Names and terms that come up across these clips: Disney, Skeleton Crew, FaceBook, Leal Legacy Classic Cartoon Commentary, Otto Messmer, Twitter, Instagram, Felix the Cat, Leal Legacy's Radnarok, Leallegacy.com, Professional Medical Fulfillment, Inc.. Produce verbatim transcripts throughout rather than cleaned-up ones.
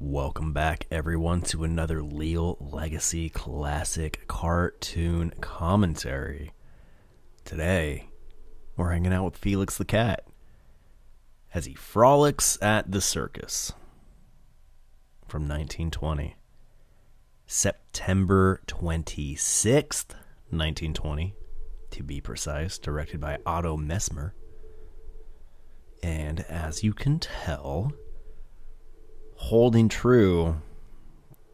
Welcome back, everyone, to another Leal Legacy Classic Cartoon Commentary. Today, we're hanging out with Felix the Cat as he frolics at the circus from nineteen twenty. September twenty-sixth, nineteen twenty, to be precise, directed by Otto Messmer. And as you can tell, holding true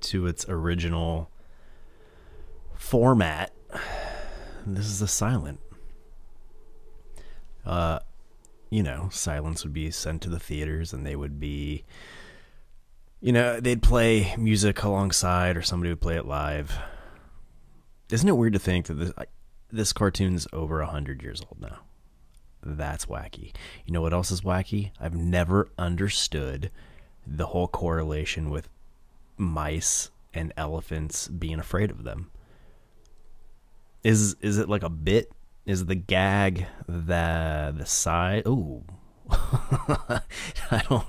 to its original format, this is a silent. Uh, you know, silents would be sent to the theaters, and they would be, you know, they'd play music alongside, or somebody would play it live. Isn't it weird to think that this this cartoon's over a hundred years old now? That's wacky. You know what else is wacky? I've never understood the whole correlation with mice and elephants being afraid of them. Is is it like a bit? Is the gag that the size? Oh, I don't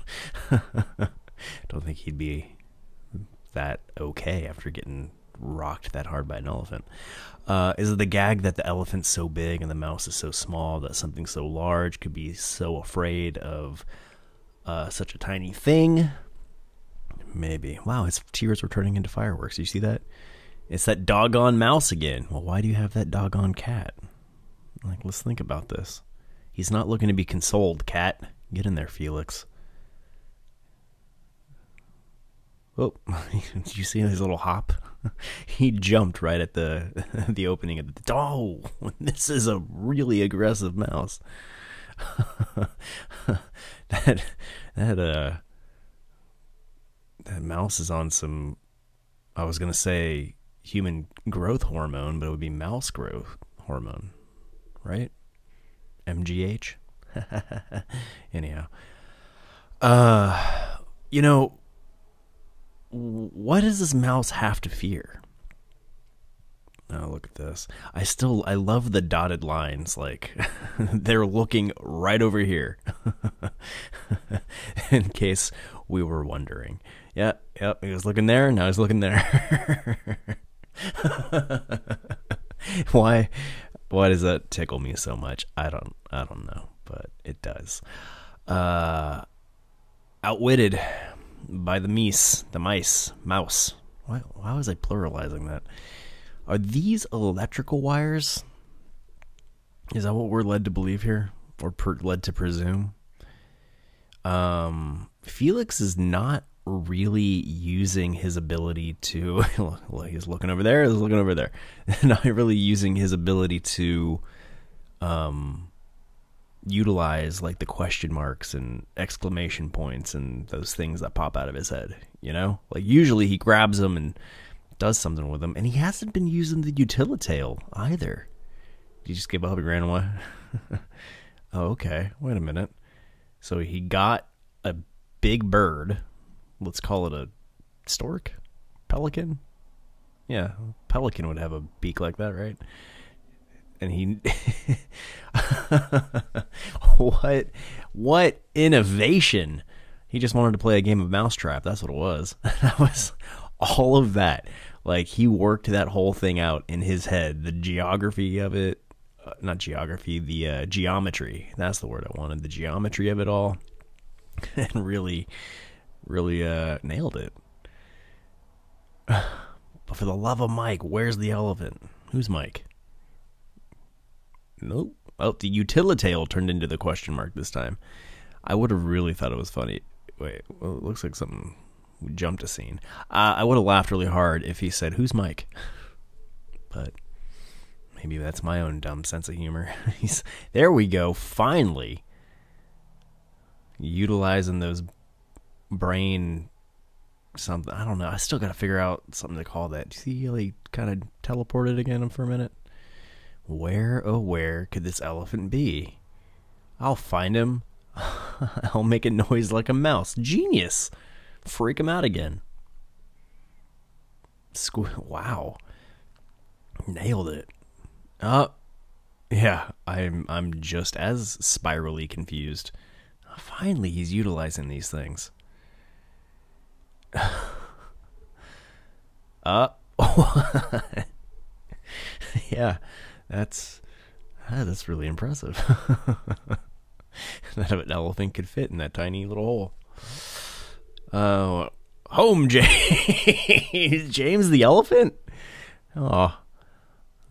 don't think he'd be that okay after getting rocked that hard by an elephant. Uh, is it the gag that the elephant's so big and the mouse is so small that something so large could be so afraid of Uh, such a tiny thing? Maybe. Wow, his tears were turning into fireworks. You see that? It's that doggone mouse again. Well, why do you have that doggone cat? Like, let's think about this. He's not looking to be consoled, cat. Get in there, Felix. Oh, did you see his little hop? He jumped right at the the opening of the door. Oh, this is a really aggressive mouse. that that uh that mouse is on some, I was gonna say human growth hormone, but it would be mouse growth hormone, right? M G H. Anyhow, uh you know, what does this mouse have to fear? Oh, look at this. I still, I love the dotted lines. Like, they're looking right over here. In case we were wondering. Yeah, yep, yeah, he was looking there, now he's looking there. Why, why does that tickle me so much? I don't, I don't know, but it does. Uh, outwitted by the meese, the mice, mouse. Why, why was I pluralizing that? Are these electrical wires? Is that what we're led to believe here? Or per led to presume? Um, Felix is not really using his ability to... Look, he's looking over there, he's looking over there. Not really using his ability to um, utilize like the question marks and exclamation points and those things that pop out of his head. You know? Like, usually he grabs them and does something with them, and he hasn't been using the utilitail either. Did you just give up and ran away? Oh, okay. Wait a minute. So he got a big bird. Let's call it a stork? Pelican? Yeah, pelican would have a beak like that, right? And he... What? What innovation? He just wanted to play a game of mousetrap. That's what it was. That was... all of that, like, he worked that whole thing out in his head. The geography of it, uh, not geography, the uh, geometry. That's the word I wanted. The geometry of it all, and really, really uh, nailed it. But for the love of Mike, where's the elephant? Who's Mike? Nope. Oh, the utilitail turned into the question mark this time. I would have really thought it was funny. Wait, well, it looks like something. We jumped a scene. Uh, I would have laughed really hard if he said, "Who's Mike?" But maybe that's my own dumb sense of humor. He's, there we go, finally. Utilizing those brain something. I don't know. I still got to figure out something to call that. See how he kind of teleported again for a minute? Where, oh where could this elephant be? I'll find him. I'll make a noise like a mouse. Genius. Freak him out again. Squ wow, nailed it. Uh yeah, I'm I'm just as spirally confused. Finally, he's utilizing these things. Uh, yeah, that's ah, that's really impressive. That an elephant could fit in that tiny little hole. Uh, home, James. James the elephant. Oh,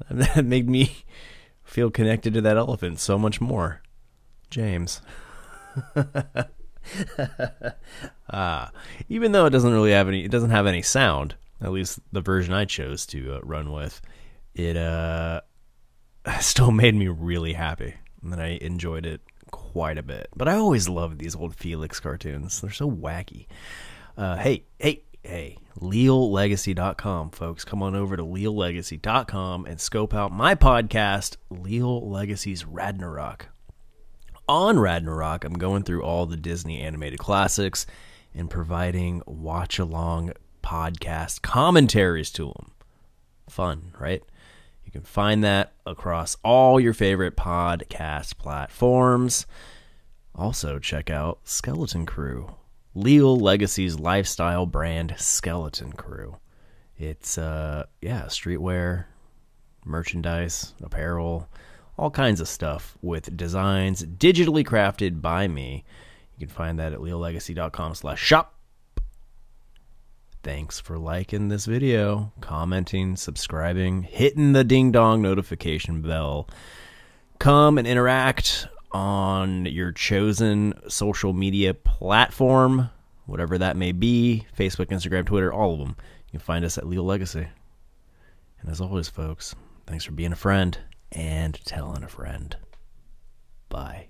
that made me feel connected to that elephant so much more. James. Ah, even though it doesn't really have any, it doesn't have any sound. At least the version I chose to uh, run with, it uh, still made me really happy, and I enjoyed it quite a bit. But I always loved these old Felix cartoons; they're so wacky. Uh, hey, hey, hey! Leal Legacy dot com, folks, come on over to Leal Legacy dot com and scope out my podcast, Leal Legacy's Radnarok. On Radnarok, I'm going through all the Disney animated classics and providing watch-along podcast commentaries to them. Fun, right? You can find that across all your favorite podcast platforms. Also, check out Skeleton Crew, Leal Legacy's lifestyle brand, Skeleton Crew. It's, uh, yeah, streetwear, merchandise, apparel, all kinds of stuff with designs digitally crafted by me. You can find that at Leal Legacy dot com slash shop. Thanks for liking this video, commenting, subscribing, hitting the ding-dong notification bell. Come and interact on your chosen social media platform, whatever that may be, Facebook, Instagram, Twitter, all of them. You can find us at Leal Legacy. And as always, folks, thanks for being a friend. And telling a friend. Bye.